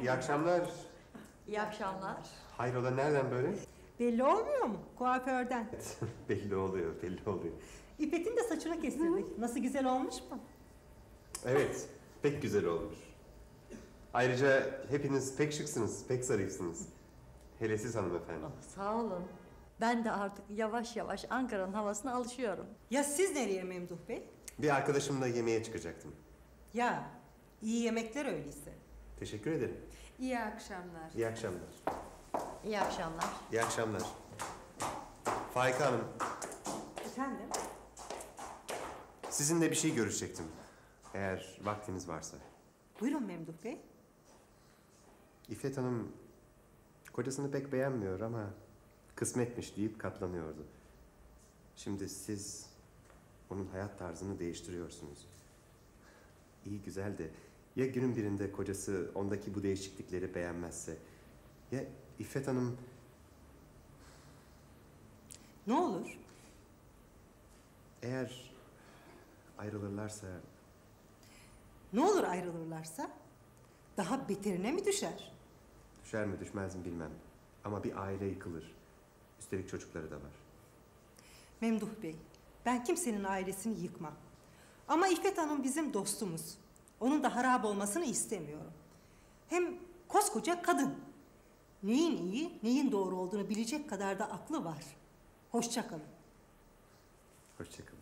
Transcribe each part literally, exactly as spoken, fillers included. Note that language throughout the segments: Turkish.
İyi akşamlar. İyi akşamlar. Hayrola, nereden böyle? Belli olmuyor mu? Kuaförden. Belli oluyor, belli oluyor. İpek'in de saçını kestirdik. Nasıl, güzel olmuş mu? Evet, pek güzel olmuş. Ayrıca hepiniz pek şıksınız, pek zarifsiniz. Hele siz hanımefendi. Oh, sağ olun. Ben de artık yavaş yavaş Ankara'nın havasına alışıyorum. Ya siz nereye Memduh Bey? Bir arkadaşımla yemeğe çıkacaktım. Ya, iyi yemekler öyleyse. Teşekkür ederim. İyi akşamlar. İyi akşamlar. İyi akşamlar. İyi akşamlar. Faika Hanım. Efendim? Sizinle bir şey görüşecektim. Eğer vaktiniz varsa. Buyurun Memduh Bey. İffet Hanım kocasını pek beğenmiyor ama kısmetmiş deyip katlanıyordu. Şimdi siz onun hayat tarzını değiştiriyorsunuz. İyi güzel de ya günün birinde kocası ondaki bu değişiklikleri beğenmezse? Ya İffet Hanım... Ne olur? Eğer ayrılırlarsa... Ne olur ayrılırlarsa? Daha beterine mi düşer? Düşer mi düşmez mi bilmem. Ama bir aile yıkılır. Üstelik çocukları da var. Memduh Bey, ben kimsenin ailesini yıkmam. Ama İffet Hanım bizim dostumuz. Onun da harap olmasını istemiyorum. Hem koskoca kadın. Neyin iyi, neyin doğru olduğunu bilecek kadar da aklı var. Hoşça kalın. Hoşça kalın.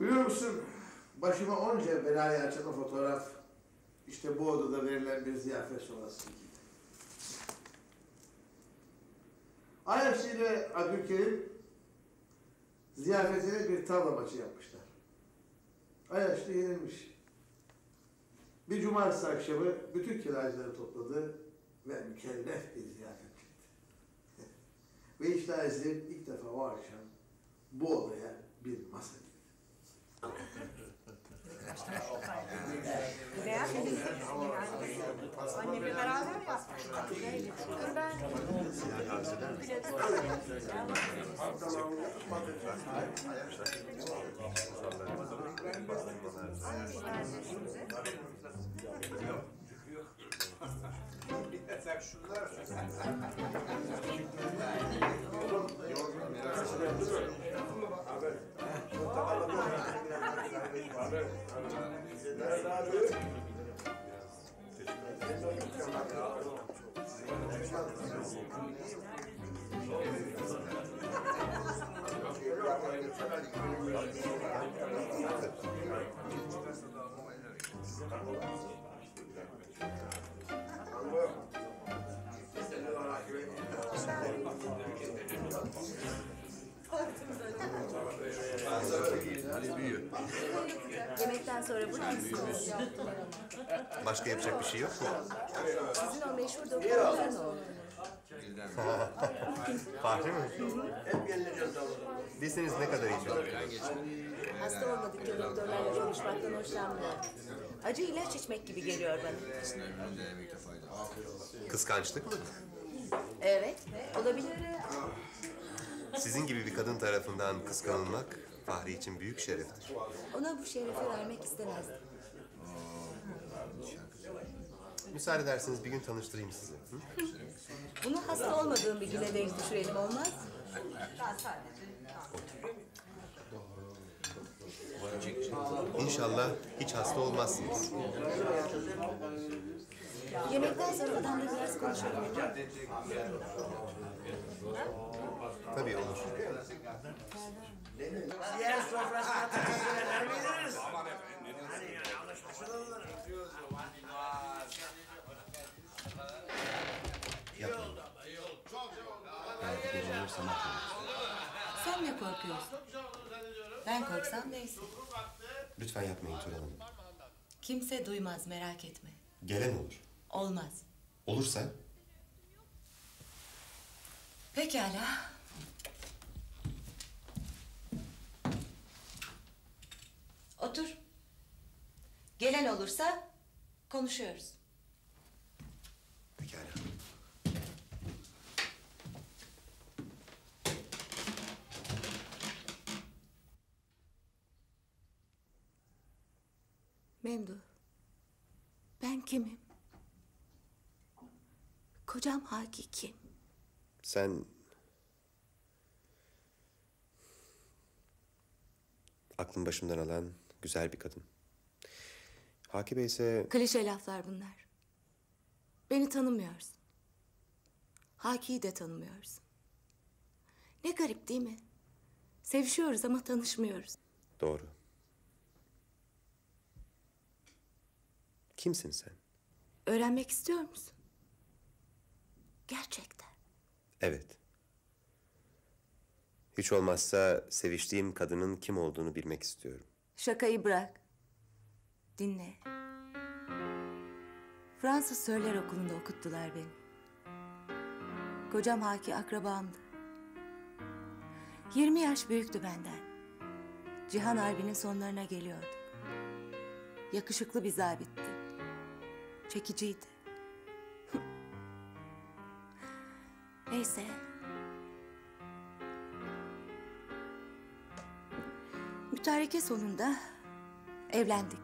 Biliyor musun, başıma onca belayı açan fotoğraf, işte bu odada verilen bir ziyafet sonrası. Ayşe ile Abdülkerim ziyafetine bir tavla maçı yapmışlar. Ayaşlı yenilmiş. Bir cumartesi akşamı bütün kiracıları topladı ve mükellef bir ziyafet verdi. Ve iştahesi ilk defa o akşam bu odaya bir masa girdi. Anne bir beraber yapmış. Ben yemekten sonra bunu istiyoruz. Başka yapacak bir şey yok mu? Sizin o meşhur doktorların oğlu. Fahri mi? Bilseniz ne kadar iyi olur. Hasta olmadıkça doktorlarla konuşmaktan hoşlanmıyor. Acı ilaç içmek gibi geliyor bana. Kıskançlık mı? Evet, olabilir. Sizin gibi bir kadın tarafından kıskanılmak Fahri için büyük şereftir. Ona bu şerefi vermek istemezdim. Müsaade ederseniz bir gün tanıştırayım sizi. Hı? Bunu hasta olmadığım bir güne denk düşürelim, olmaz? İnşallah hiç hasta olmazsınız. Yemekten sonra da biraz konuşalım. Tabii olur. Diğer sofrasına takılırlar mı ederiz? Hani yani anlaşılır. Yapma. Belki olur sana kalır. Sen mi korkuyorsun? Ben korksam neyse. Lütfen yapmayın Turan Hanım. Kimse duymaz, merak etme. Gelen olur. Olmaz. Olursa? Pekala. Otur. Gelen olursa konuşuyoruz. Pekala. Memduh, ben kimim? Kocam Haki kim? Sen... aklın başımdan alan güzel bir kadın. Haki Bey ise... Klişe laflar bunlar. Beni tanımıyorsun. Haki'yi de tanımıyorsun. Ne garip değil mi? Sevişiyoruz ama tanışmıyoruz. Doğru. Kimsin sen? Öğrenmek istiyor musun? Gerçekten. Evet. Hiç olmazsa seviştiğim kadının kim olduğunu bilmek istiyorum. Şakayı bırak. Dinle. Fransız Söyler Okulu'nda okuttular beni. Kocam Haki akrabamdı. Yirmi yaş büyüktü benden. Cihan Harbi'nin sonlarına geliyorduk. Yakışıklı bir zabitti. Çekiciydi. Neyse. Mütareke sonunda evlendik.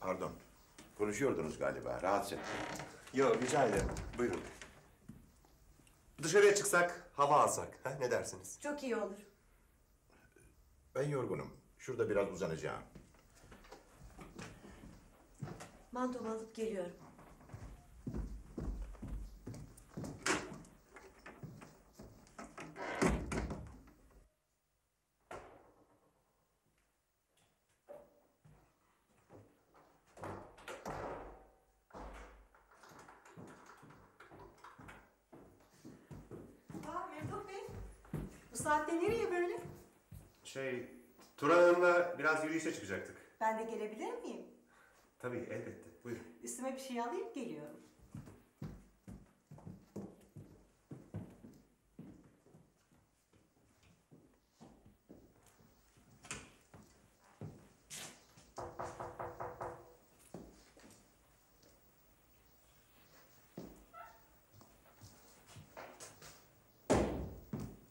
Pardon. Konuşuyordunuz galiba. Rahatsız ettim. Yok, rica ederim. Buyurun. Dışarıya çıksak, hava alsak. Ha, ne dersiniz? Çok iyi olur. Ben yorgunum. Şurada biraz uzanacağım. Mantomu alıp geliyorum. Şey, Turan Hanım'la biraz yürüyüşe çıkacaktık. Ben de gelebilir miyim? Tabii, elbette. Buyurun. Üstüme bir şey alayım, geliyorum.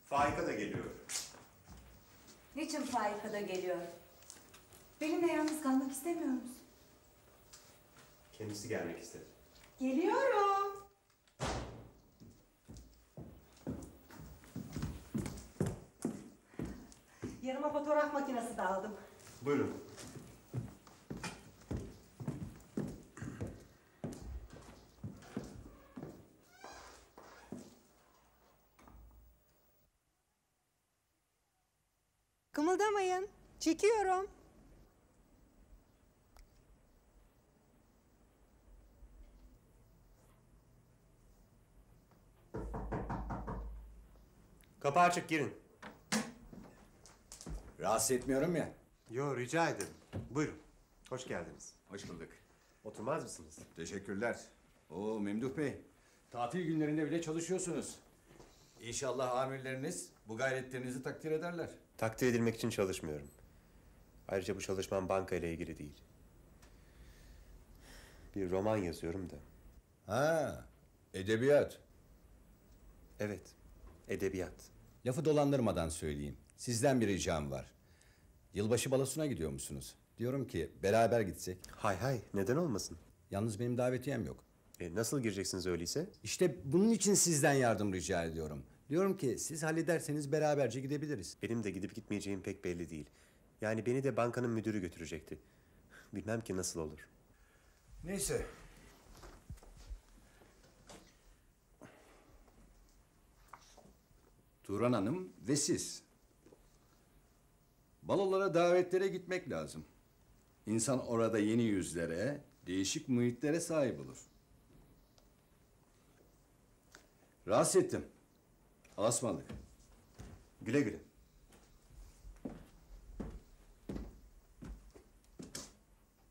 Faika da geliyor. Niçin Faika'da geliyor? Benimle yalnız kalmak istemiyor musun? Kendisi gelmek istedi. Geliyorum. Yanıma fotoğraf makinesi de aldım. Buyurun. Kımıldamayın. Çekiyorum. Kapı açık, girin. Rahatsız etmiyorum ya. Yo, rica ederim. Buyurun. Hoş geldiniz. Hoş bulduk. Oturmaz mısınız? Teşekkürler. Oo, Memduh Bey. Tatil günlerinde bile çalışıyorsunuz. İnşallah amirleriniz bu gayretlerinizi takdir ederler. Takdir edilmek için çalışmıyorum. Ayrıca bu çalışmam banka ile ilgili değil. Bir roman yazıyorum da. Ha, edebiyat. Evet, edebiyat. Lafı dolandırmadan söyleyeyim. Sizden bir ricam var. Yılbaşı balosuna gidiyor musunuz? Diyorum ki beraber gitsek. Hay hay, neden olmasın? Yalnız benim davetiyem yok. E, nasıl gireceksiniz öyleyse? İşte bunun için sizden yardım rica ediyorum. Diyorum ki siz hallederseniz beraberce gidebiliriz. Benim de gidip gitmeyeceğim pek belli değil. Yani beni de bankanın müdürü götürecekti. Bilmem ki nasıl olur. Neyse. Turan Hanım ve siz. Balolara, davetlere gitmek lazım. İnsan orada yeni yüzlere, değişik muhitlere sahip olur. Rahatsız ettim. Asmalı. Güle güle.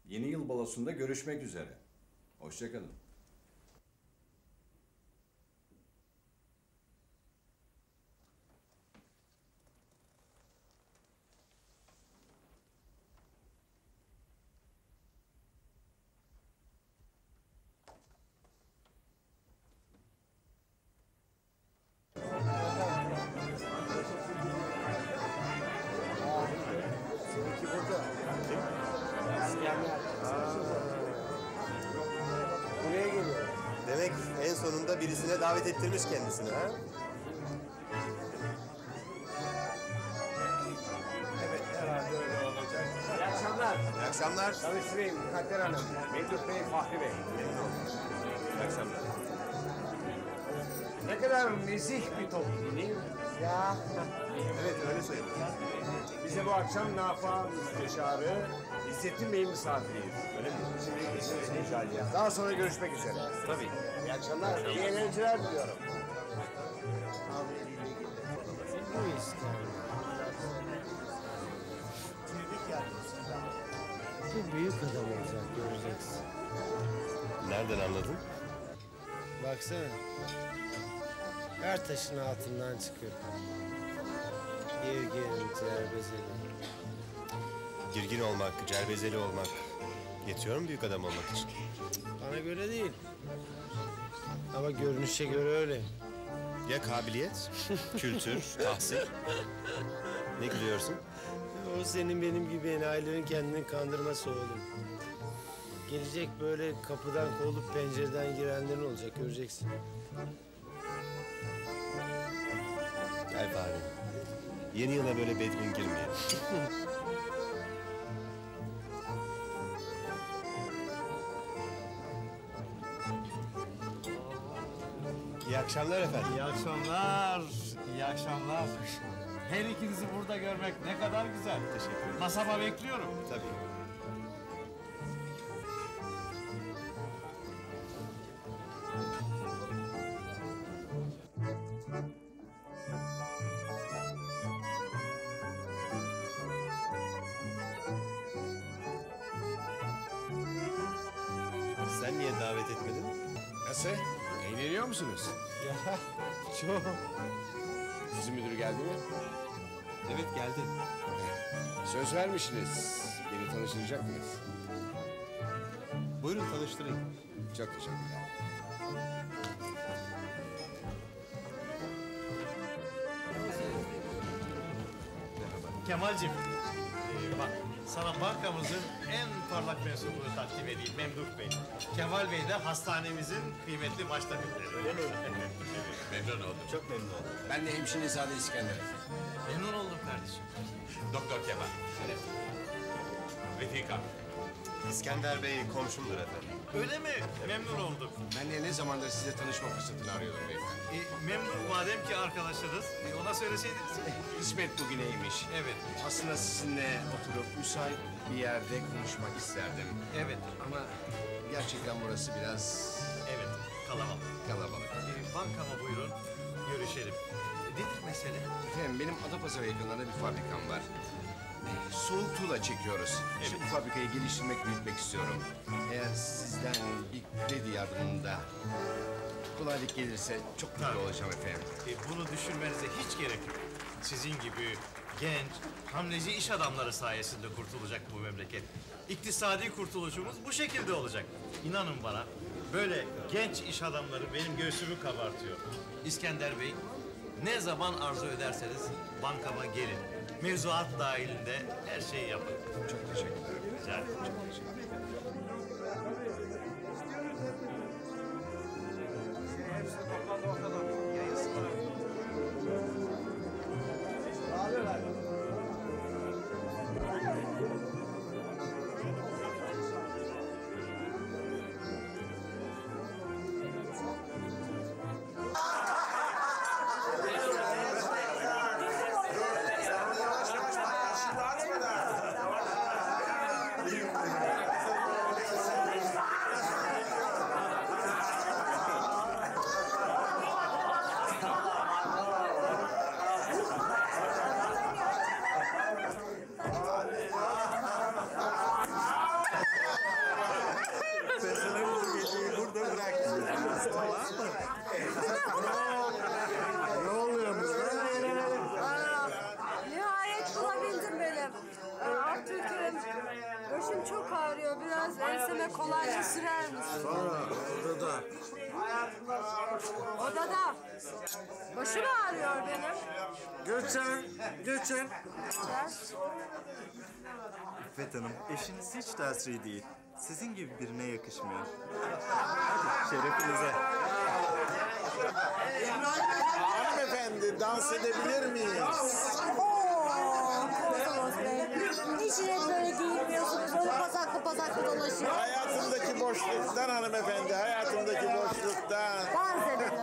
Yeni yıl balosunda görüşmek üzere. Hoşça kalın. Burada. Buraya geliyor. Demek en sonunda birisine davet ettirmiş kendisini ha? Evet herhalde öyle olacak. İyi akşamlar. İyi akşamlar. Tanıştırayım Kader Hanım. Memduh Bey, Fahri Bey. İyi akşamlar. Ne kadar nezih bir toplum değil mi? Ya. Evet öyle sayılır. Bize bu akşam Nafıa Müsteşarı İffet'in Bey'in misafiriyiz. Öyle mi? Şimdi daha sonra görüşmek üzere. Tabii. İyi akşamlar. İyi eğlenceler diliyorum. Bu büyük adam olacak göreceksin. Nereden anladın? Baksana. Her taşın altından çıkıyor. Girgin, cerbezeli. Girgin olmak, cerbezeli olmak yetiyor mu büyük adam olmak için? Bana göre değil. Ama görünüşe göre öyle. Ya kabiliyet, kültür, tahsil? Ne gülüyorsun? O senin benim gibi enayilerin kendini kandırması oğlum. Gelecek böyle kapıdan kovulup pencereden girenlerin olacak, göreceksin. Gel bari. Yeni yıla böyle bedmin girmeyelim. İyi akşamlar efendim. İyi akşamlar. İyi akşamlar. Her ikinizi burada görmek ne kadar güzel. Teşekkür ederim. Masama bekliyorum. Tabii. Davet etmedin. Nasıl? Eğleniyor musunuz? Ya çok. Bizim müdür geldi mi? Evet geldi. Söz vermişsiniz. Beni tanıştıracak mıyız? Buyurun tanıştırayım. Çok teşekkürler. Kemal'cim. Bak sana bankamızın en parlak mensubunu takdim edeyim Memduh Bey. Kemal Bey de hastanemizin kıymetli baş tabipleri. Öyle mi? Memnun oldum. Çok memnun oldum. Ben de hemşire Sade İskender. Memnun oldum kardeşim. Doktor Kemal. Evet. Refika. İskender Bey komşumdur efendim. Öyle mi? Evet. Memnun oldum. Ben de ne zamandır size tanışma fırsatını arıyordum beyefendi. E, memnun madem ki arkadaşınız, e, ona söyleseydiniz. Kısmet bugüneymiş. Evet. Aslında sizinle oturup müsait bir yerde konuşmak isterdim. Evet. Ama gerçekten burası biraz... Evet, kalabalık. Kalabalık. E, bankama buyurun, görüşelim. E, nedir mesele? Efendim, benim Adapazarı yakınlarında bir fabrikam var. Soğuk tuğla çekiyoruz. Evet. Şimdi fabrikayı geliştirmek, büyütmek istiyorum. Eğer sizden bir kredi yardımında kolaylık gelirse çok mutlu olacağım efendim. E, bunu düşünmenize hiç gerek yok. Sizin gibi genç, hamleci iş adamları sayesinde kurtulacak bu memleket. İktisadi kurtuluşumuz bu şekilde olacak. İnanın bana, böyle genç iş adamları benim göğsümü kabartıyor. İskender Bey, ne zaman arzu ederseniz bankama gelin. Mevzuat dahilinde her şeyi yapın. Çok teşekkür ederim. Rica ederim. Çok teşekkür ederim. Odada. Başım ağrıyor benim. Göçen, göçen. İffet Hanım, eşiniz hiç tasri değil. Sizin gibi birine yakışmıyor. Hadi, şerefinize. İbrahim Efendi. Hanımefendi, dans edebilir miyiz? Niçin hep böyle giyinmiyorsunuz? Böyle pasaklı pasaklı dolaşıyor. Hayatımdaki boşluktan hanımefendi, hayatımdaki boşluktan. Dans edelim.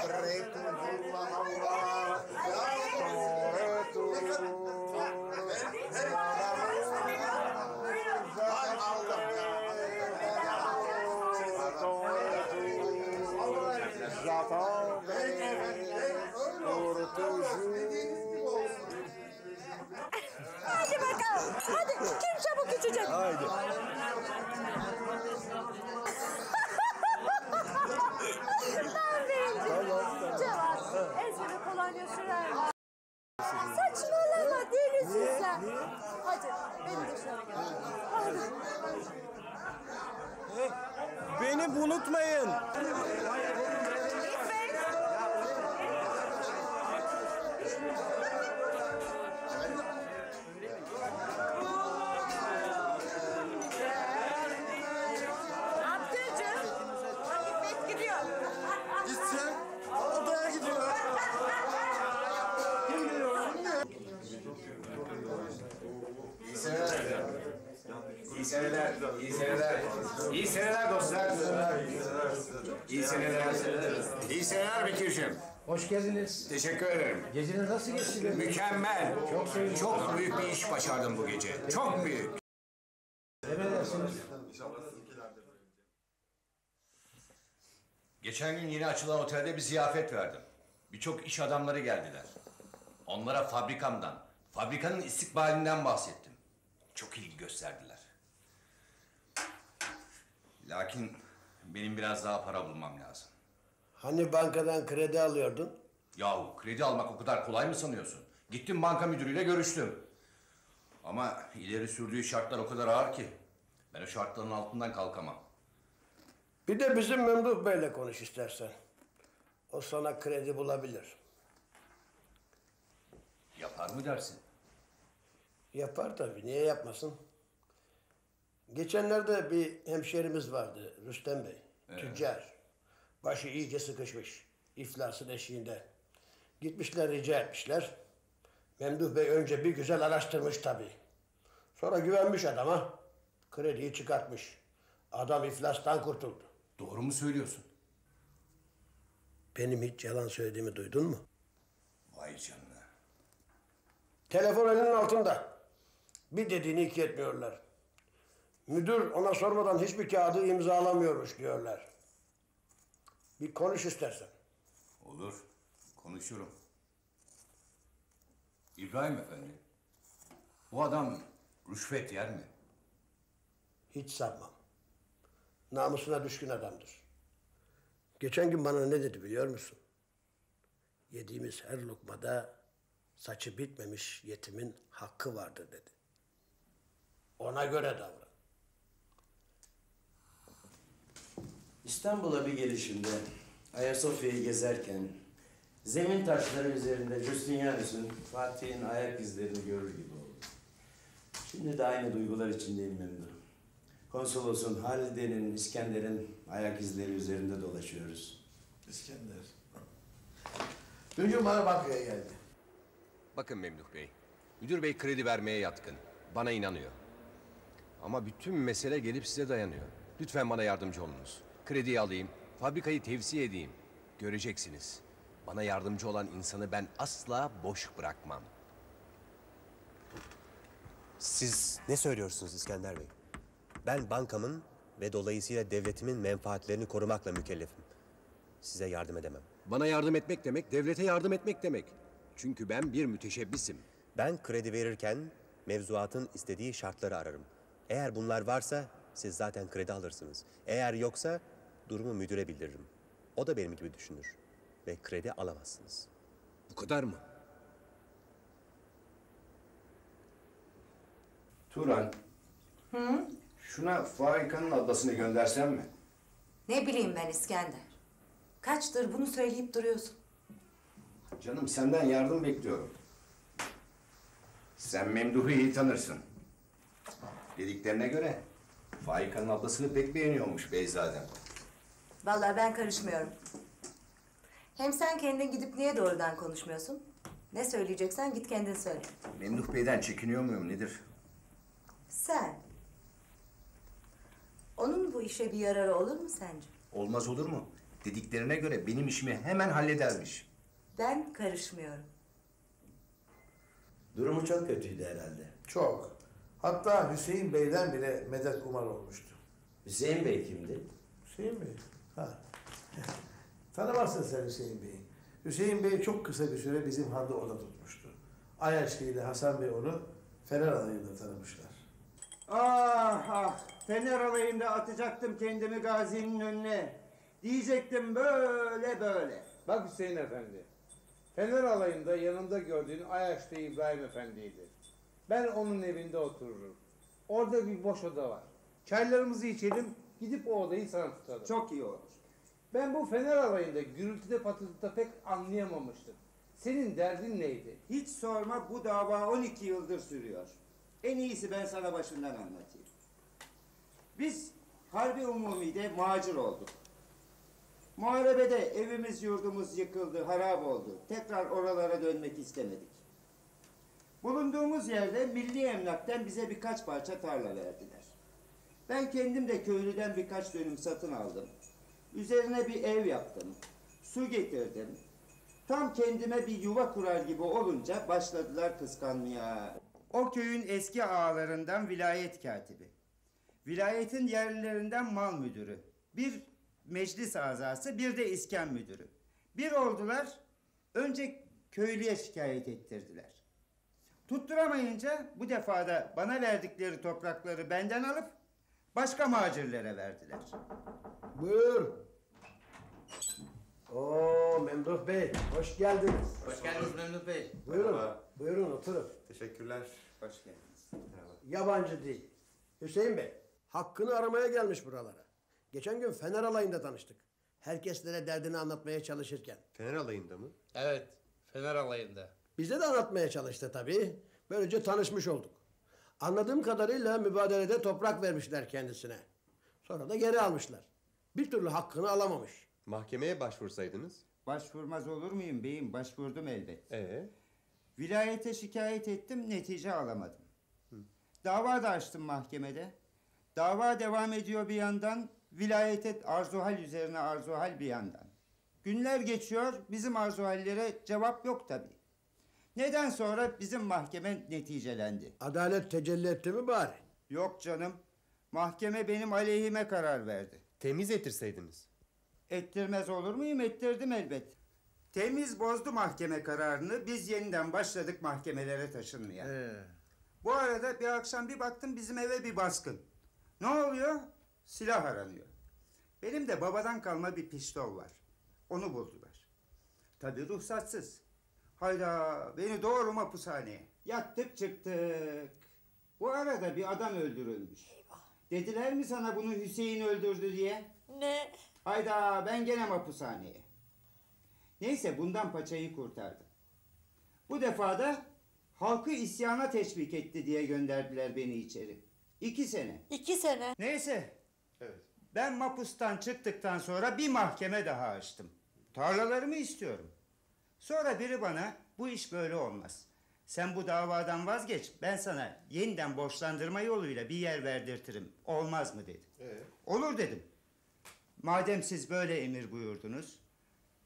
hadi bakalım, hadi kim çabuk içecek? Haydi. Ben beğendim. Cevap, ezberi kolonya sürer. Saçmalama, değil misin sen? Hadi, beni dışarı gel. Beni unutmayın. İyi seneler, iyi seneler, iyi seneler dostlar. İyi seneler, iyi seneler Bekir'cim. Hoş geldiniz. Teşekkür ederim. Geceniz nasıl geçti? Mükemmel. Çok sevindim. Çok büyük bir iş başardım bu gece. Teşekkür Çok ederim. büyük. Emredersiniz. Geçen gün yeni açılan otelde bir ziyafet verdim. Birçok iş adamları geldiler. Onlara fabrikamdan, fabrikanın istikbalinden bahsettim. Çok ilgi gösterdiler. Lakin benim biraz daha para bulmam lazım. Hani bankadan kredi alıyordun? Yahu kredi almak o kadar kolay mı sanıyorsun? Gittim banka müdürüyle görüştüm. Ama ileri sürdüğü şartlar o kadar ağır ki ben o şartların altından kalkamam. Bir de bizim Memduh Bey'le konuş istersen. O sana kredi bulabilir. Yapar mı dersin? Yapar tabii, niye yapmasın? Geçenlerde bir hemşerimiz vardı, Rüstem Bey, evet. Tüccar. Başı iyice sıkışmış, iflasın eşiğinde. Gitmişler, rica etmişler. Memduh Bey önce bir güzel araştırmış tabii. Sonra güvenmiş adama, krediyi çıkartmış. Adam iflastan kurtuldu. Doğru mu söylüyorsun? Benim hiç yalan söylediğimi duydun mu? Vay canına. Telefon elinin altında. Bir dediğini iki etmiyorlar. Müdür ona sormadan hiçbir kağıdı imzalamıyormuş diyorlar. Bir konuş istersen. Olur, konuşurum. İbrahim Efendi, bu adam rüşvet yer mi? Hiç sanmam. Namusuna düşkün adamdır. Geçen gün bana ne dedi biliyor musun? Yediğimiz her lokmada saçı bitmemiş yetimin hakkı vardır dedi. Ona göre davran. İstanbul'a bir gelişimde Ayasofya'yı gezerken zemin taşları üzerinde Justinianus'un, Fatih'in ayak izlerini görür gibi oldu. Şimdi de aynı duygular içindeyim memnunum. Konsolosun, Halide'nin, İskender'in ayak izleri üzerinde dolaşıyoruz. İskender. Dün bana bankaya geldi. Bakın Memduh Bey, müdür bey kredi vermeye yatkın. Bana inanıyor. Ama bütün mesele gelip size dayanıyor. Lütfen bana yardımcı olunuz. Krediyi alayım, fabrikayı tevsiye edeyim. Göreceksiniz. Bana yardımcı olan insanı ben asla boş bırakmam. Siz ne söylüyorsunuz İskender Bey? Ben bankamın ve dolayısıyla devletimin menfaatlerini korumakla mükellefim. Size yardım edemem. Bana yardım etmek demek, devlete yardım etmek demek. Çünkü ben bir müteşebbisim. Ben kredi verirken mevzuatın istediği şartları ararım. Eğer bunlar varsa siz zaten kredi alırsınız. Eğer yoksa durumu müdüre bildiririm. O da benim gibi düşünür ve kredi alamazsınız. Bu kadar mı? Turan, Hı? Şuna Faika'nın adasını göndersem mi? Ne bileyim ben İskender. Kaçtır bunu söyleyip duruyorsun. Canım senden yardım bekliyorum. Sen Memduh'u iyi tanırsın. Dediklerine göre Faika'nın ablasını pek beğeniyormuş Beyzadem. Vallahi ben karışmıyorum. Hem sen kendin gidip niye doğrudan konuşmuyorsun? Ne söyleyeceksen git kendin söyle. Memduh Bey'den çekiniyor muyum nedir? Sen. Onun bu işe bir yararı olur mu sence? Olmaz olur mu? Dediklerine göre benim işimi hemen halledermiş. Ben karışmıyorum. Durumu çok kötüydü herhalde. Çok. Hatta Hüseyin Bey'den bile medet umar olmuştu. Hüseyin Bey kimdi? Hüseyin Bey? Ha. Tanımazsın sen Hüseyin Bey'i. Hüseyin Bey çok kısa bir süre bizim handa oda tutmuştu. Ayaşlı ile Hasan Bey onu Fener Alayı'nda tanımışlar. Ah ah! Fener Alayı'nda atacaktım kendimi gazinin önüne. Diyecektim böyle böyle. Bak Hüseyin Efendi. Fener Alayı'nda yanımda gördüğün Ayaşlı İbrahim Efendi'ydi. Ben onun evinde otururum. Orada bir boş oda var. Çaylarımızı içelim, gidip o odayı sana tutalım. Çok iyi olur. Ben bu Fener Alayı'nda gürültüde patırtıda pek anlayamamıştım. Senin derdin neydi? Hiç sorma, bu dava on iki yıldır sürüyor. En iyisi ben sana başından anlatayım. Biz Harbi Umumi'de macir olduk. Muharebede evimiz yurdumuz yıkıldı, harap oldu. Tekrar oralara dönmek istemedik. Bulunduğumuz yerde milli emlaktan bize birkaç parça tarla verdiler. Ben kendim de köylüden birkaç dönüm satın aldım. Üzerine bir ev yaptım. Su getirdim. Tam kendime bir yuva kurar gibi olunca başladılar kıskanmaya. O köyün eski ağalarından vilayet katibi. Vilayetin yerlilerinden mal müdürü. Bir meclis azası, bir de iskan müdürü. Bir oldular, önce köylüye şikayet ettirdiler. Tutturamayınca bu defa da bana verdikleri toprakları benden alıp başka macirlere verdiler. Buyur. Oo Memduh Bey, hoş geldiniz. Hoş, hoş geldiniz Memduh Bey. Buyurun, merhaba. Buyurun oturun. Teşekkürler. Hoş geldiniz. Merhaba. Yabancı değil. Hüseyin Bey, hakkını aramaya gelmiş buralara. Geçen gün Fener Alayı'nda tanıştık. Herkeslere derdini anlatmaya çalışırken. Fener Alayı'nda mı? Evet, Fener Alayı'nda. Bize de anlatmaya çalıştı tabii. Böylece tanışmış olduk. Anladığım kadarıyla mübadelede toprak vermişler kendisine. Sonra da geri almışlar. Bir türlü hakkını alamamış. Mahkemeye başvursaydınız? Başvurmaz olur muyum beyim? Başvurdum elbet. Ee? Vilayete şikayet ettim, netice alamadım. Hı. Dava da açtım mahkemede. Dava devam ediyor bir yandan, vilayete arzuhal üzerine arzuhal bir yandan. Günler geçiyor, bizim arzuhallere cevap yok tabii. Neden sonra bizim mahkeme neticelendi. Adalet tecelli etti mi bari? Yok canım. Mahkeme benim aleyhime karar verdi. Temiz ettirseydiniz. Ettirmez olur muyum? Ettirdim elbet. Temiz bozdu mahkeme kararını. Biz yeniden başladık mahkemelere taşınmaya. Ee. Bu arada bir akşam bir baktım bizim eve bir baskın. Ne oluyor? Silah aranıyor. Benim de babadan kalma bir pistol var. Onu buldular. Tabii ruhsatsız. Hayda, beni doğruma hapishaneye. Yattık çıktık. Bu arada bir adam öldürülmüş. Eyvah. Dediler mi sana bunu Hüseyin öldürdü diye? Ne? Hayda, ben gene hapishaneye. Neyse bundan paçayı kurtardım. Bu defa da halkı isyana teşvik etti diye gönderdiler beni içeri. İki sene. İki sene. Neyse. Evet. Ben mahpustan çıktıktan sonra bir mahkeme daha açtım. Tarlalarımı istiyorum. Sonra biri bana, bu iş böyle olmaz. Sen bu davadan vazgeç, ben sana yeniden borçlandırma yoluyla bir yer verdirtirim. Olmaz mı dedi. Ee? Olur dedim. Madem siz böyle emir buyurdunuz,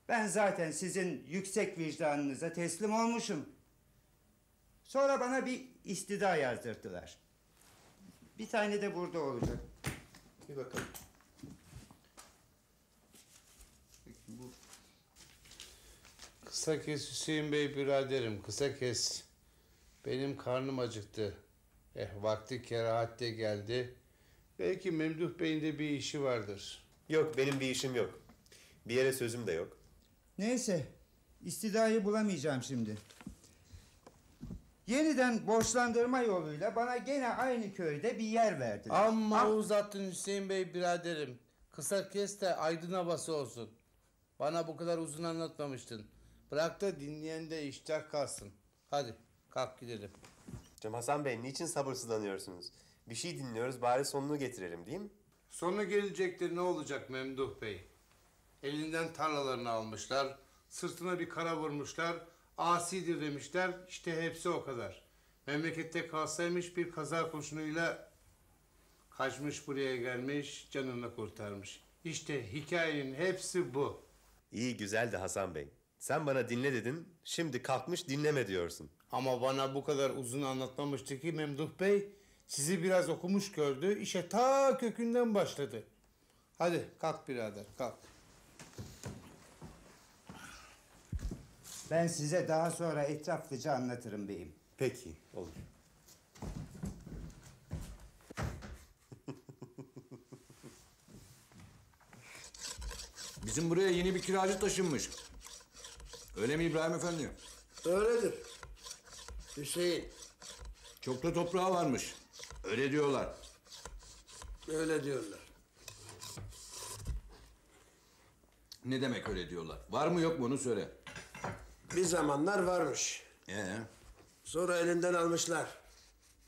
ben zaten sizin yüksek vicdanınıza teslim olmuşum. Sonra bana bir istida yazdırdılar. Bir tane de burada olacak. Bir bakalım. Bu... Kısa kes Hüseyin Bey biraderim, kısa kes. Benim karnım acıktı. Eh vakti kerahatte geldi. Belki Memduh Bey'in de bir işi vardır. Yok, benim bir işim yok. Bir yere sözüm de yok. Neyse, istidayı bulamayacağım şimdi. Yeniden borçlandırma yoluyla bana gene aynı köyde bir yer verdiler. Amma Am uzattın Hüseyin Bey biraderim. Kısa kes de aydın havası olsun. Bana bu kadar uzun anlatmamıştın. Bırak da dinleyen de iştah kalsın. Hadi kalk gidelim. Cem Hasan Bey, niçin sabırsızlanıyorsunuz? Bir şey dinliyoruz, bari sonunu getirelim değil mi? Sonu gelecektir, ne olacak Memduh Bey? Elinden tarlalarını almışlar, sırtına bir kara vurmuşlar, asidir demişler, işte hepsi o kadar. Memlekette kalsaymış, bir kaza kurşunuyla kaçmış buraya gelmiş, canını kurtarmış. İşte hikayenin hepsi bu. İyi güzel de Hasan Bey, sen bana dinle dedin, şimdi kalkmış dinleme diyorsun. Ama bana bu kadar uzun anlatmamıştı ki Memduh Bey, sizi biraz okumuş gördü, işe ta kökünden başladı. Hadi kalk birader, kalk. Ben size daha sonra etraflıca anlatırım beyim. Peki, olur. Bizim buraya yeni bir kiracı taşınmış. Öyle mi İbrahim Efendi? Öyledir. Hüseyin. Çok da toprağı varmış. Öyle diyorlar. Öyle diyorlar. Ne demek öyle diyorlar? Var mı yok mu onu söyle. Bir zamanlar varmış. Ee? Sonra elinden almışlar.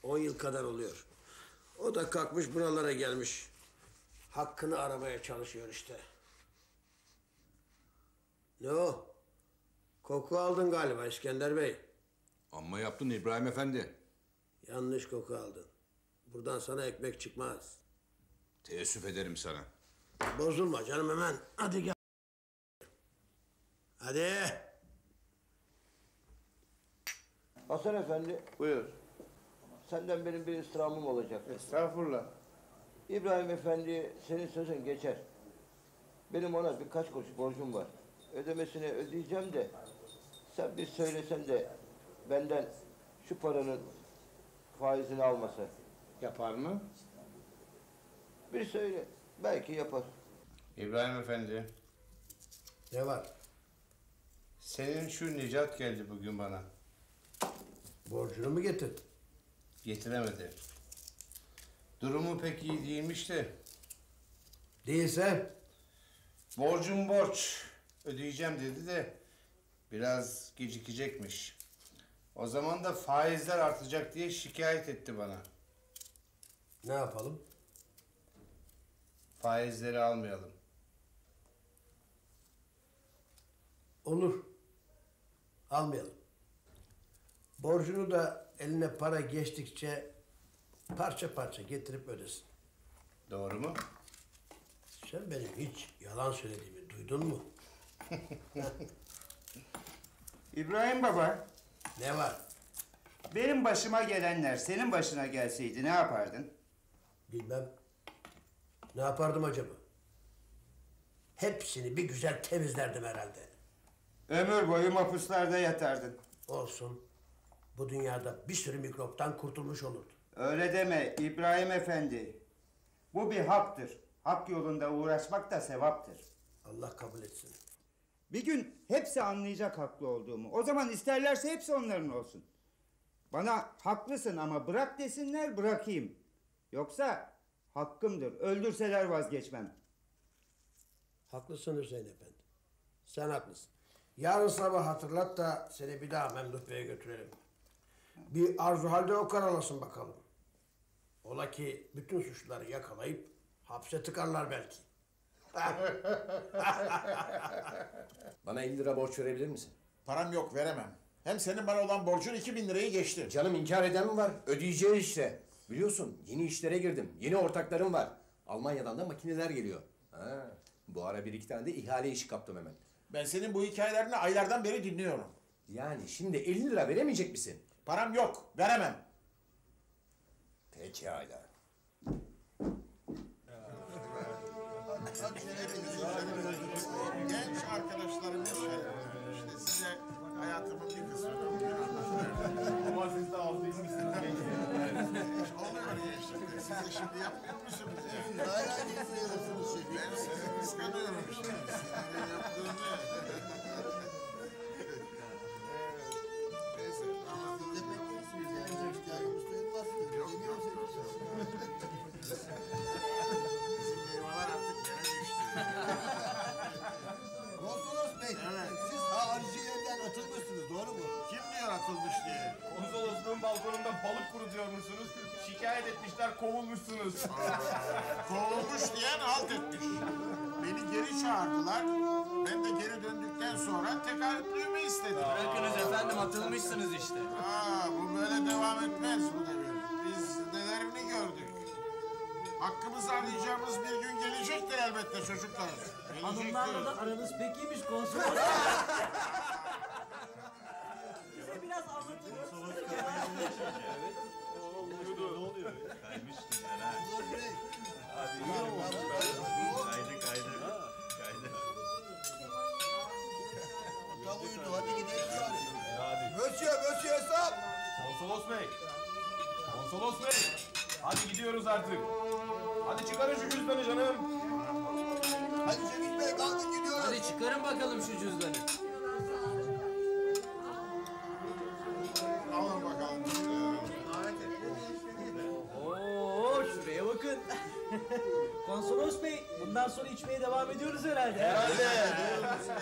On yıl kadar oluyor. O da kalkmış buralara gelmiş. Hakkını aramaya çalışıyor işte. Ne o? Koku aldın galiba İskender Bey. Amma yaptın İbrahim Efendi. Yanlış koku aldın. Buradan sana ekmek çıkmaz. Teessüf ederim sana. Bozulma canım hemen. Hadi gel. Hadi. Hasan Efendi. Buyur. Senden benim bir istirhamım olacak. Estağfurullah. İbrahim Efendi senin sözün geçer. Benim ona birkaç kuruş borcum var. Ödemesini ödeyeceğim de sen bir söylesen de benden şu paranın faizini almasa. Yapar mı? Bir söyle. Belki yapar. İbrahim Efendi. Ne var? Senin şu Nicat geldi bugün bana. Borcunu mu getir? Getiremedi. Durumu pek iyi değilmiş de. Değilse? Borcum borç. Ödeyeceğim dedi de biraz gecikecekmiş. O zaman da faizler artacak diye şikayet etti bana. Ne yapalım? Faizleri almayalım. Olur. Almayalım. Borcunu da eline para geçtikçe parça parça getirip ödesin. Doğru mu? Sen benim hiç yalan söylediğimi duydun mu? İbrahim Baba. Ne var? Benim başıma gelenler senin başına gelseydi ne yapardın? Bilmem. Ne yapardım acaba? Hepsini bir güzel temizlerdim herhalde. Ömür boyu mahpuslarda yatardın. Olsun. Bu dünyada bir sürü mikroptan kurtulmuş olurdu. Öyle deme İbrahim Efendi. Bu bir haktır. Hak yolunda uğraşmak da sevaptır. Allah kabul etsin. Bir gün hepsi anlayacak haklı olduğumu. O zaman isterlerse hepsi onların olsun. Bana haklısın ama bırak desinler, bırakayım. Yoksa hakkımdır. Öldürseler vazgeçmem. Haklısın Hüseyin Efendi. Sen haklısın. Yarın sabah hatırlat da seni bir daha Memduh Bey'e götürelim. Bir arzu halde o karalasın bakalım. Ola ki bütün suçları yakalayıp hapse tıkarlar belki. Bana elli lira borç verebilir misin? Param yok, veremem. Hem senin bana olan borcun iki bin lirayı geçti. Canım inkar eden mi var? Ödeyeceğiz işte. Biliyorsun yeni işlere girdim. Yeni ortaklarım var. Almanya'dan da makineler geliyor. Ha, bu ara bir iki tane de ihale işi kaptım hemen. Ben senin bu hikayelerini aylardan beri dinliyorum. Yani şimdi elli lira veremeyecek misin? Param yok, veremem. Pekala. Genç arkadaşlarımız işte size hayatımın bir kısmını ama siz de avlaymışsınız genç. Oluyor ya işte. Siz de şimdi yapmıyor musunuz? Hala izliyorsunuz şimdi. Ben sizi kıskanıyorum işte. Sizin yaptığını. Neyse. Anlatın. etmişler, kovulmuşsunuz. Kovulmuş diyen halt etmiş. Beni geri çağırdılar. Ben de geri döndükten sonra tekalüplüğümü istedim. Bırakınız efendim, atılmışsınız işte. Aa, bu böyle devam etmez bu devir. Biz nelerini gördük. Hakkımızı arayacağımız bir gün gelecektir elbette çocuklar. Gelecektir. Hanımlarla da aranız pek iyiymiş konsolos. Bize biraz anlatır mısınız? Evet. Oğlum ne oluyor? Kaymıştın herhalde. Kaydı kaydı. Kaydı. Tam uyudu, hadi gidelim yani. Mösyö, mösyö hesap. Konsolos Bey. Konsolos Bey. Hadi gidiyoruz artık. Hadi çıkarın şu cüzdanı canım. Hadi Şefik Bey, kalkın gidiyoruz. Hadi çıkarın bakalım şu cüzdanı. Alın bakalım. Ooo, şuraya bakın. Konsolos Bey, bundan sonra içmeye devam ediyoruz herhalde. Herhalde.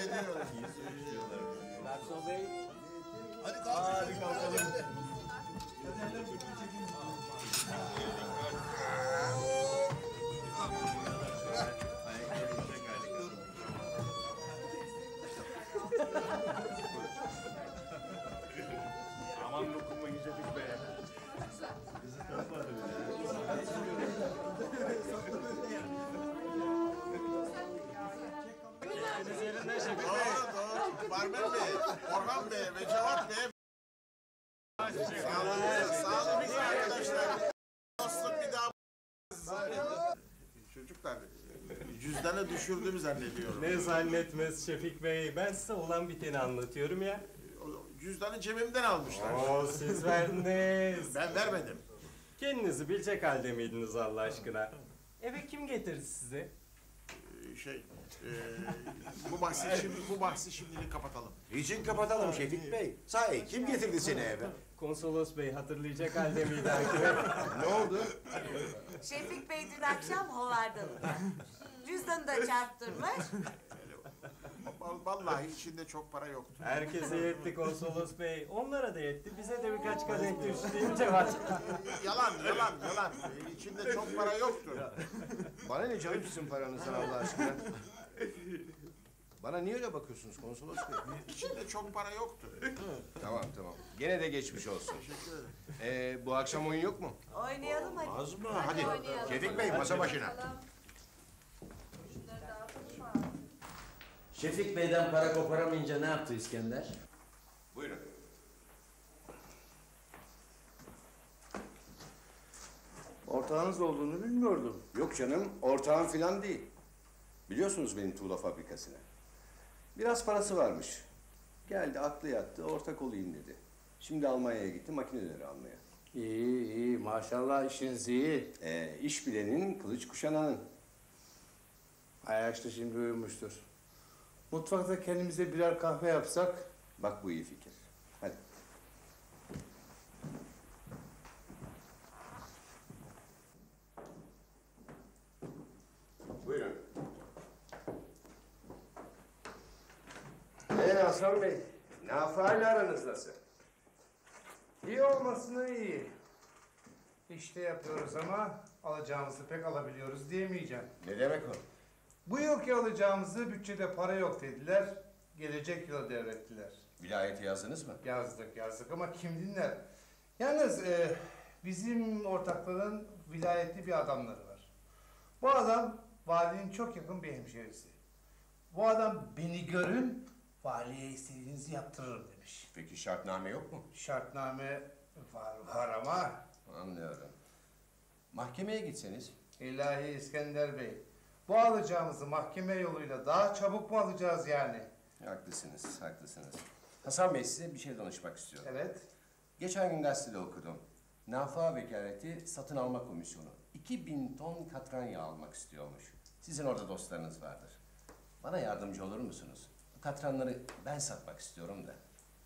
Ediyoruz. Garson Bey. Hadi kalkın. Hadi kalkın. Aman dokunma Yücelik Bey. Bizi tanımadı bile. Şefik Bey, Barmen Bey, Orhan Bey ve Cevat Bey. Sağolun arkadaşlar. Dostluk bir daha b*****. Çocuklar, cüzdanı düşürdüğümü zannediyorum. Ne zannetmez Şefik Bey, ben size olan biteni anlatıyorum ya. Cüzdanı cebimden almışlar. Oo, siz verdiniz. Ben vermedim. Kendinizi bilecek halde miydiniz Allah aşkına? Eve kim getirdi sizi? Şey, e, bu bahsi şimdi, bu bahsi şimdilik kapatalım. Niçin kapatalım Şefik Bey? Sahi kim getirdi seni eve? Konsolos Bey hatırlayacak halde miydi? Ne oldu? Şefik Bey dün akşam hovardalık. Cüzdanı da çarptırmış. Vallahi içinde çok para yoktu. Herkese yetti Konsolos Bey. Onlara da yetti. Bize de birkaç kadeh düştüğünce var. Yalan, yalan, yalan. İçinde çok para yoktu. Bana ne canım sizin paranızdan Allah aşkına? Bana niye öyle bakıyorsunuz Konsolos Bey? İçinde çok para yoktu. Tamam, tamam. Gene de geçmiş olsun. Teşekkür ederim. Ee, bu akşam oyun yok mu? Oynayalım hadi. Az mı? Hadi. Şefik Bey masa başına. Şefik Bey'den para koparamayınca ne yaptı İskender? Buyurun. Ortağınız olduğunu bilmiyordum. Yok canım, ortağım filan değil. Biliyorsunuz benim tuğla fabrikasını. Biraz parası varmış. Geldi, aklı yattı, ortak olayım dedi. Şimdi Almanya'ya gitti, makineleri almaya. İyi, iyi, maşallah işiniz iyi. Ee, iş bilenin, kılıç kuşananın. Ayaşlı şimdi uyumuştur. Mutfakta kendimize birer kahve yapsak... Bak bu iyi fikir. Hadi. Buyurun. Ee Hasan Bey, Nafıa ile aranız nasıl? İyi olmasına iyi. İşte yapıyoruz ama alacağımızı pek alabiliyoruz diyemeyeceğim. Ne demek o? Bu yılki alacağımızı bütçede para yok dediler, gelecek yıla devrettiler. Vilayeti yazdınız mı? Yazdık, yazdık ama kim dinler? Yalnız e, bizim ortakların vilayetli bir adamları var. Bu adam valinin çok yakın bir hemşerisi. Bu adam beni görün, valiye istediğinizi yaptırırım demiş. Peki şartname yok mu? Şartname var, var ama... Anlıyorum. Mahkemeye gitseniz? İlahi İskender Bey. Bu alacağımızı mahkeme yoluyla daha çabuk mu alacağız yani? Haklısınız, haklısınız. Hasan Bey size bir şey danışmak istiyorum. Evet. Geçen gün gazetede okudum. Nafıa Vekâleti satın alma komisyonu iki bin ton katran yağı almak istiyormuş. Sizin orada dostlarınız vardır. Bana yardımcı olur musunuz? Bu katranları ben satmak istiyorum da.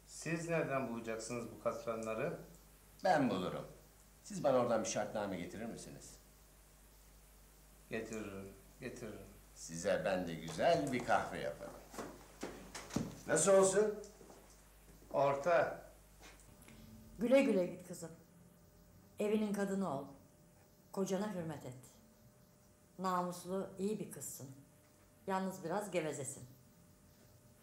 Siz nereden bulacaksınız bu katranları? Ben bulurum. Siz bana oradan bir şartname getirir misiniz? Getiririm. Getiririm. Size ben de güzel bir kahve yaparım. Nasıl olsun? Orta. Güle güle git kızım. Evinin kadını ol. Kocana hürmet et. Namuslu, iyi bir kızsın. Yalnız biraz gevezesin.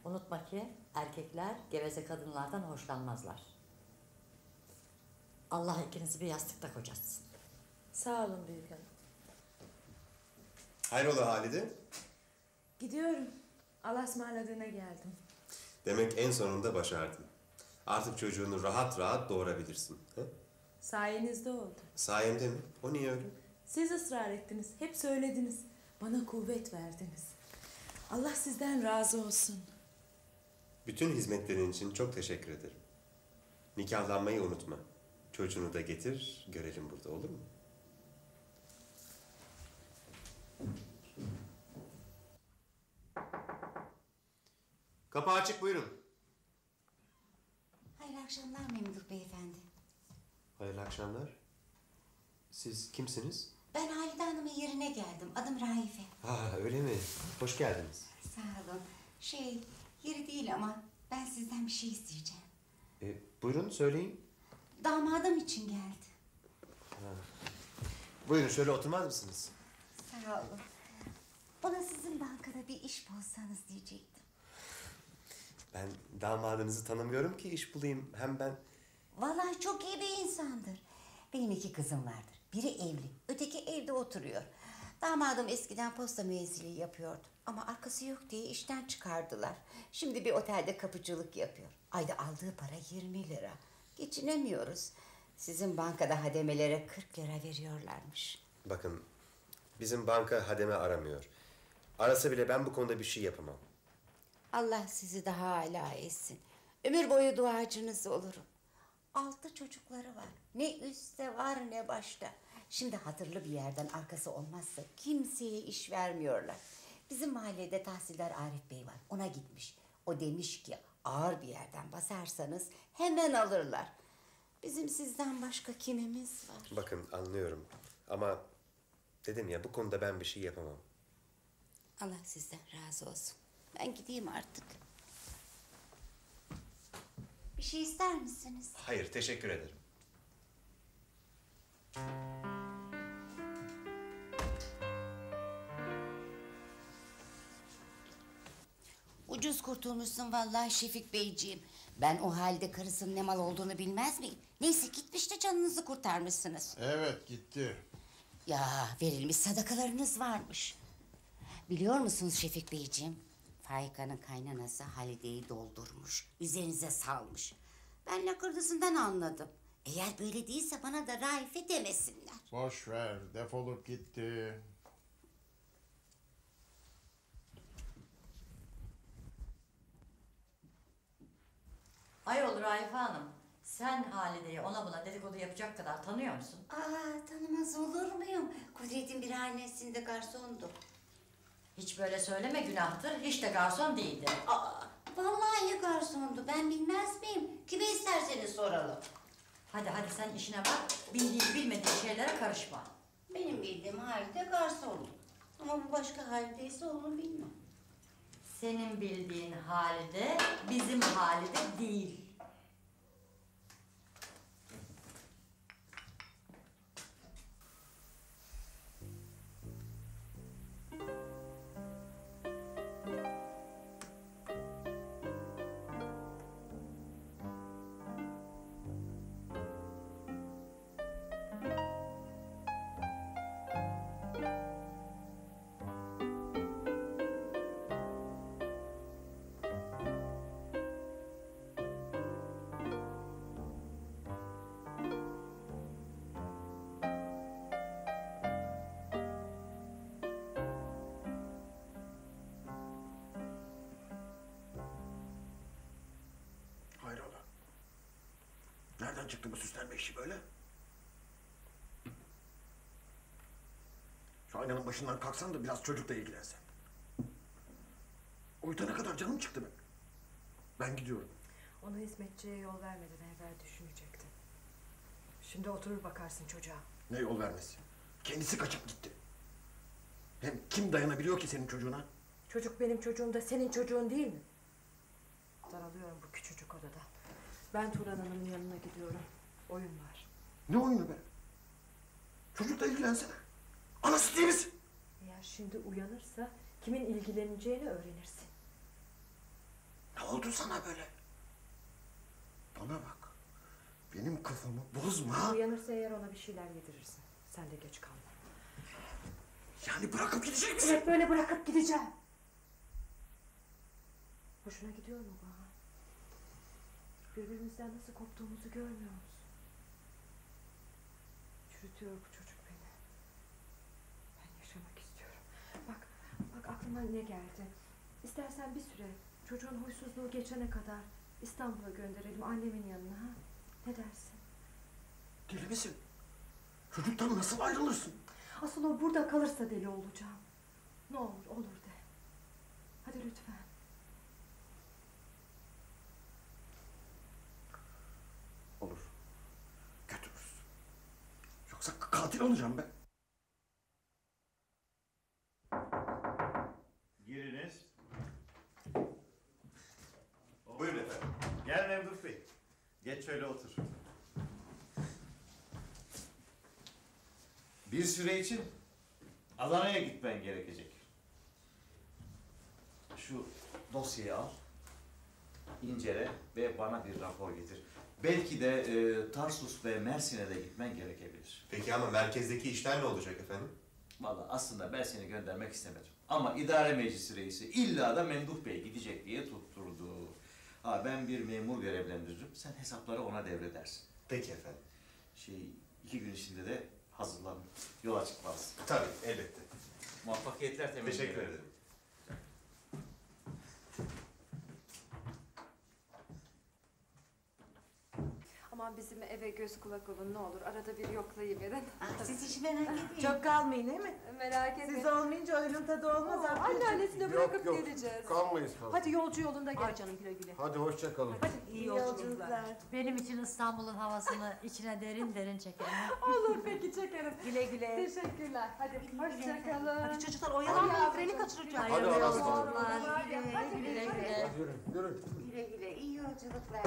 Unutma ki erkekler geveze kadınlardan hoşlanmazlar. Allah ikinizi bir yastıkta kocatsın. Sağ olun büyük hanım. Hayrola Halide? Gidiyorum. Allah'a ısmarladığına geldim. Demek en sonunda başardın. Artık çocuğunu rahat rahat doğurabilirsin. He? Sayenizde oldu. Sayemde mi? O niye öyle? Siz ısrar ettiniz. Hep söylediniz. Bana kuvvet verdiniz. Allah sizden razı olsun. Bütün hizmetlerin için çok teşekkür ederim. Nikahlanmayı unutma. Çocuğunu da getir, görelim burada, olur mu? Kapı açık, buyurun. Hayırlı akşamlar Memduh Beyefendi. Hayırlı akşamlar. Siz kimsiniz? Ben Halide Hanım'ın yerine geldim. Adım Raife. Ha, öyle mi? Hoş geldiniz. Sağ olun. Şey, yeri değil ama ben sizden bir şey isteyeceğim. E, buyurun, söyleyin. Damadım için geldi. Ha. Buyurun, şöyle oturmaz mısınız? Sağ olun. Ona sizin bankada bir iş bulsanız diyecektim. Ben damadınızı tanımıyorum ki iş bulayım. Hem ben... Vallahi çok iyi bir insandır. Benim iki kızım vardır. Biri evli, öteki evde oturuyor. Damadım eskiden posta müezziliği yapıyordu. Ama arkası yok diye işten çıkardılar. Şimdi bir otelde kapıcılık yapıyor. Ayda aldığı para yirmi lira. Geçinemiyoruz. Sizin bankada hademelere kırk lira veriyorlarmış. Bakın, bizim banka hademe aramıyor. Arasa bile ben bu konuda bir şey yapamam. Allah sizi daha âlâ etsin. Ömür boyu duacınız olurum. Altı çocukları var. Ne üstte var ne başta. Şimdi hatırlı bir yerden arkası olmazsa kimseye iş vermiyorlar. Bizim mahallede tahsildar Arif Bey var. Ona gitmiş. O demiş ki ağır bir yerden basarsanız hemen alırlar. Bizim sizden başka kimimiz var? Bakın anlıyorum ama dedim ya bu konuda ben bir şey yapamam. Allah sizden razı olsun. Ben gideyim artık. Bir şey ister misiniz? Hayır, teşekkür ederim. Ucuz kurtulmuşsun vallahi Şefik Beyciğim. Ben o halde karısının ne mal olduğunu bilmez miyim? Neyse gitmiş de canınızı kurtarmışsınız. Evet, gitti. Ya verilmiş sadakalarınız varmış. Biliyor musunuz Şefik Beyciğim? Faika'nın kaynanası Halide'yi doldurmuş, üzerinize salmış. Ben lakırdısından anladım. Eğer böyle değilse bana da Raife demesinler. Boş ver, defolup gitti. Ayol Raife Hanım, sen Halide'yi ona buna dedikodu yapacak kadar tanıyor musun? Aa, tanımaz olur muyum? Kudret'in bir ailesinde garsondu. Hiç böyle söyleme, günahtır. Hiç de garson değildi. Aa, vallahi ya garsondu. Ben bilmez miyim? Kime isterseniz soralım. Hadi hadi sen işine bak. Bildiğin bilmediğin şeylere karışma. Benim bildiğim halde garsondu. Ama bu başka haldeyse onu bilmem. Senin bildiğin halde bizim halde değil. Nereden çıktı bu süslenme işi böyle? Şu aynanın başından kalksan da biraz çocukla ilgilensen. Uyutana kadar canım çıktı benim. Ben gidiyorum. Ona hizmetçiye yol vermeden evvel düşünecektin. Şimdi oturur bakarsın çocuğa. Ne yol vermesi? Kendisi kaçıp gitti. Hem kim dayanabiliyor ki senin çocuğuna? Çocuk benim çocuğum da senin çocuğun değil mi? Daralıyorum bu küçücük odada. Ben Turan Hanım'ın yanına gidiyorum. Oyun var. Ne oyunu be? Çocukla ilgilensene. Anası değil misin? Eğer şimdi uyanırsa kimin ilgileneceğini öğrenirsin. Ne oldu sana böyle? Bana bak. Benim kafamı bozma. Uyanırsa eğer ona bir şeyler yedirirsin. Sen de geç kalma. Yani bırakıp gidecek misin? Evet, böyle bırakıp gideceğim. Hoşuna gidiyor mu bana? Birbirimizden nasıl koptuğumuzu görmüyor musun? Çürütüyor bu çocuk beni. Ben yaşamak istiyorum. Bak, bak aklıma ne geldi. İstersen bir süre çocuğun huysuzluğu geçene kadar İstanbul'a gönderelim annemin yanına. Ha? Ne dersin? Deli misin? Çocuktan nasıl ayrılırsın? Asıl o burada kalırsa deli olacağım. Ne olur, olur de. Hadi lütfen. Olur. Götürürüz. Yoksa katil olacağım ben. Giriniz. Oh. Buyurun efendim. Gel Memduh Bey. Geç şöyle otur. Bir süre için Adana'ya gitmen gerekecek. Şu dosyayı al, incele ve bana bir rapor getir. Belki de e, Tarsus ve Mersin'e de gitmen gerekebilir. Peki ama merkezdeki işler ne olacak efendim? Vallahi aslında ben seni göndermek istemedim. Ama idare meclisi reisi illa da Memduh Bey gidecek diye tutturdu. Ha, ben bir memur görevlendiririm, sen hesapları ona devredersin. Peki efendim. Şey, iki gün içinde de hazırlanın, yola çıkmaz. Tabii, elbette. Muvaffakiyetler temenni ederim. Teşekkür ederim. Aman bizim eve göz kulak olun ne olur, arada bir yoklayıverin. Ah, siz işi merak etmeyin. Çok kalmayın değil mi? Merak etmeyin. Siz olmayınca ölüm tadı olmaz. Oo, anneannesine bırakıp yok, geleceğiz. Yok, kalmayız falan. Hadi yolcu yolunda gel. Ay canım güle güle. Hadi hoşça kalın. Hadi, hadi iyi yolculuklar. Benim için İstanbul'un havasını içine derin derin çekerim. Olur peki çekerim. Güle güle. Teşekkürler. Hadi hoşça kalın. Hadi çocuklar oyalanmayın, freni kaçıracağım. Hadi yolculuklar. Güle güle. Güle güle. İyi yolculuklar.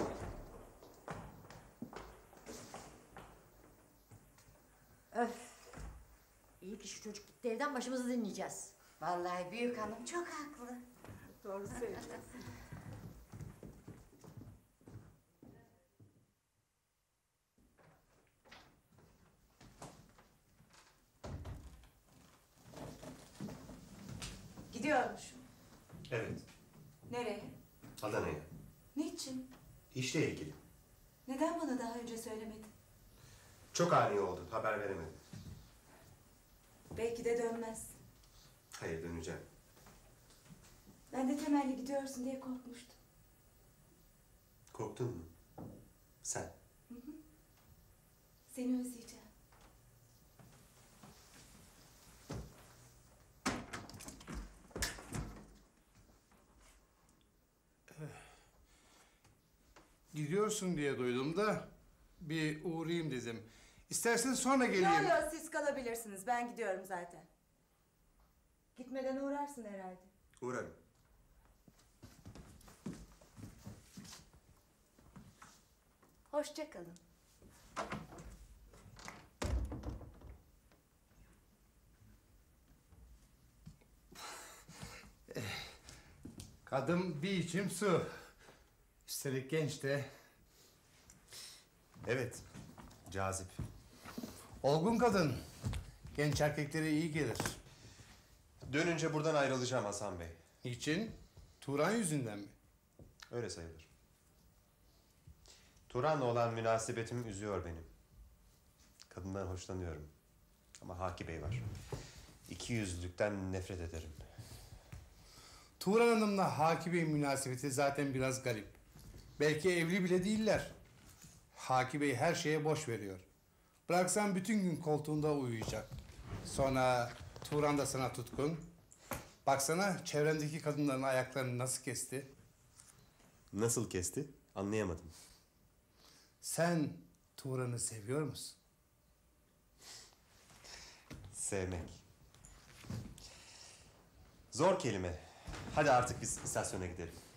Öf! İyi ki şu çocuk gitti evden, başımızı dinleyeceğiz. Vallahi büyük hanım çok haklı. Doğru söylüyorsun. Gidiyormuşum. Evet. Nereye? Adana'ya. Niçin? İşle ilgili. Neden bana daha önce söylemedin? Çok ani oldu, haber veremedim. Belki de dönmez. Hayır, döneceğim. Ben de temelli gidiyorsun diye korkmuştum. Korktun mu? Sen? Hı hı. Seni özleyeceğim. Gidiyorsun diye duydum da bir uğrayayım dedim. İsterseniz sonra geleyim. Yok yok, siz kalabilirsiniz. Ben gidiyorum zaten. Gitmeden uğrarsın herhalde. Uğrarım. Hoşça kalın. Kadın bir içim su. Üstelik genç de. Evet, cazip. Olgun kadın, genç erkeklere iyi gelir. Dönünce buradan ayrılacağım Hasan Bey. Niçin? Turan yüzünden mi? Öyle sayılır. Turan'la olan münasebetim üzüyor benim. Kadından hoşlanıyorum. Ama Haki Bey var. İki yüzlülükten nefret ederim. Turan Hanım'la Haki Bey'in münasebeti zaten biraz garip. Belki evli bile değiller. Haki Bey her şeye boş veriyor. Bıraksan bütün gün koltuğunda uyuyacak. Sonra Turan da sana tutkun. Baksana çevrendeki kadınların ayaklarını nasıl kesti? Nasıl kesti? Anlayamadım. Sen Turan'ı seviyor musun? Sevmek. Zor kelime. Hadi artık biz istasyona gidelim.